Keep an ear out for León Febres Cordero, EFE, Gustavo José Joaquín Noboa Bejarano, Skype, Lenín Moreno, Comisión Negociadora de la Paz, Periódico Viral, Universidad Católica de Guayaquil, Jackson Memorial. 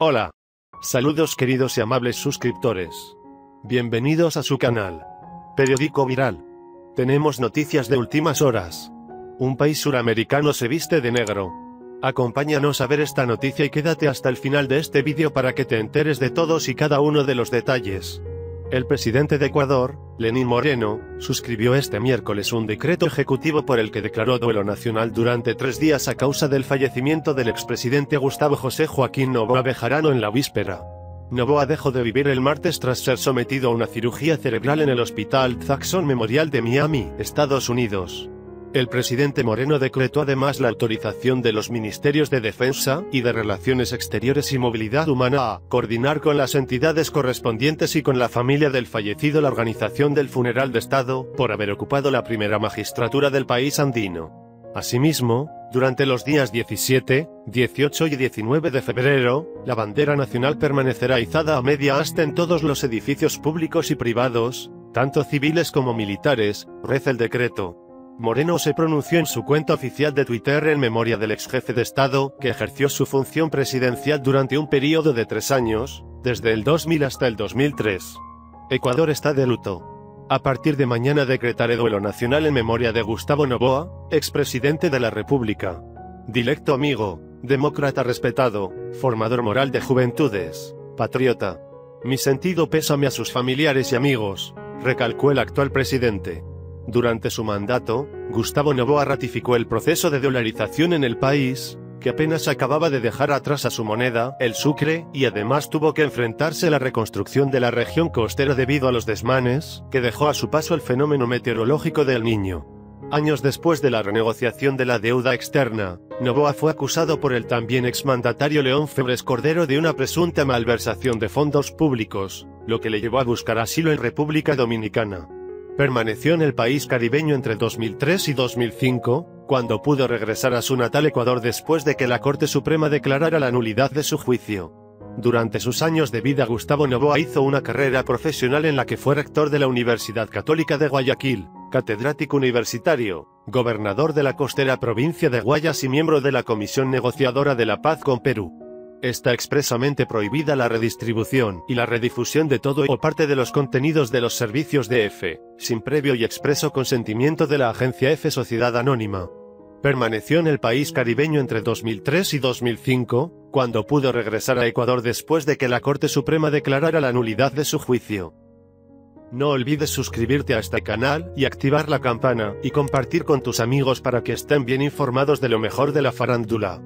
Hola. Saludos queridos y amables suscriptores. Bienvenidos a su canal. Periódico Viral. Tenemos noticias de últimas horas. Un país suramericano se viste de negro. Acompáñanos a ver esta noticia y quédate hasta el final de este vídeo para que te enteres de todos y cada uno de los detalles. El presidente de Ecuador, Lenín Moreno, suscribió este miércoles un decreto ejecutivo por el que declaró duelo nacional durante 3 días a causa del fallecimiento del expresidente Gustavo José Joaquín Noboa Bejarano en la víspera. Noboa dejó de vivir el martes tras ser sometido a una cirugía cerebral en el hospital Jackson Memorial de Miami, Estados Unidos. El presidente Moreno decretó además la autorización de los ministerios de Defensa y de Relaciones Exteriores y Movilidad Humana a coordinar con las entidades correspondientes y con la familia del fallecido la organización del funeral de Estado, por haber ocupado la primera magistratura del país andino. Asimismo, durante los días 17, 18 y 19 de febrero, la bandera nacional permanecerá izada a media asta en todos los edificios públicos y privados, tanto civiles como militares, reza el decreto. Moreno se pronunció en su cuenta oficial de Twitter en memoria del ex jefe de Estado, que ejerció su función presidencial durante un período de 3 años, desde el 2000 hasta el 2003. Ecuador está de luto. A partir de mañana decretaré duelo nacional en memoria de Gustavo Noboa, expresidente de la República. Dilecto amigo, demócrata respetado, formador moral de juventudes, patriota. Mi sentido pésame a sus familiares y amigos, recalcó el actual presidente. Durante su mandato, Gustavo Noboa ratificó el proceso de dolarización en el país, que apenas acababa de dejar atrás a su moneda, el sucre, y además tuvo que enfrentarse a la reconstrucción de la región costera debido a los desmanes que dejó a su paso el fenómeno meteorológico del Niño. Años después de la renegociación de la deuda externa, Noboa fue acusado por el también exmandatario León Febres Cordero de una presunta malversación de fondos públicos, lo que le llevó a buscar asilo en República Dominicana. Permaneció en el país caribeño entre 2003 y 2005, cuando pudo regresar a su natal Ecuador después de que la Corte Suprema declarara la nulidad de su juicio. Durante sus años de vida Gustavo Noboa hizo una carrera profesional en la que fue rector de la Universidad Católica de Guayaquil, catedrático universitario, gobernador de la costera provincia de Guayas y miembro de la Comisión Negociadora de la Paz con Perú. Está expresamente prohibida la redistribución y la redifusión de todo o parte de los contenidos de los servicios de EFE, sin previo y expreso consentimiento de la agencia EFE Sociedad Anónima. Permaneció en el país caribeño entre 2003 y 2005, cuando pudo regresar a Ecuador después de que la Corte Suprema declarara la nulidad de su juicio. No olvides suscribirte a este canal y activar la campana, y compartir con tus amigos para que estén bien informados de lo mejor de la farándula.